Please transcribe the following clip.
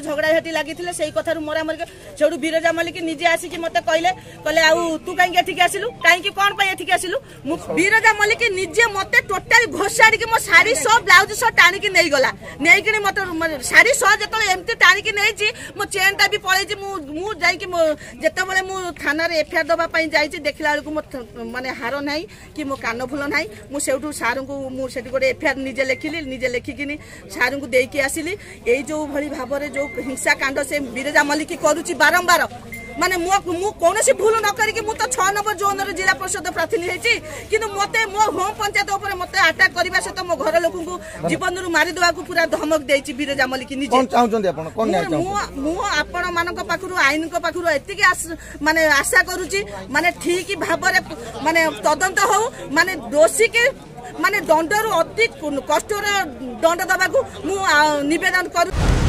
सहित झगड़ाझाटी लगी कथू मरा मर से बिरजा मल्लिक निजे आसिक मत कहले तू कहीं आसलु कहीं कौन आसलु बिरजा मल्लिक निजे मत टोटाल घोषाड़ी मो शाढ़ी सह ब्लाउज सह टाणी नहीं गला नहीं मत शाढ़ी सह जो एमती टाणी नहीं मो चेन टा भी पलैची मुझे थाना एफआईआर दवाई जाइए देखला बेलू मानने हार ना कि मो कान फुल ना मुझे सार को मुझे गोटे एफआईआर निजे लिखिली निजे लिखिकी सार को देकी आसिली ये जो भाई भाव में जो हिंसाकांड से बिरजा मल्लिक करुच्ची बारंबार माने मु कौन भूल नक तो 6 नंबर जोन जिला परिषद प्रार्थनी होती कि मत मो होम पंचायत उपर मत अटैक करने सहित मो घर लोक जीवन रू मारिद पूरा धमक देती बिरजा मल्लिक मुझे आईन पाखक मानने आशा करुच्ची मानने ठीक भाव मानने तदंत हो मानने दोषी के मानने दंड रु अति कष्ट दंड देवाक मुवेदन कर।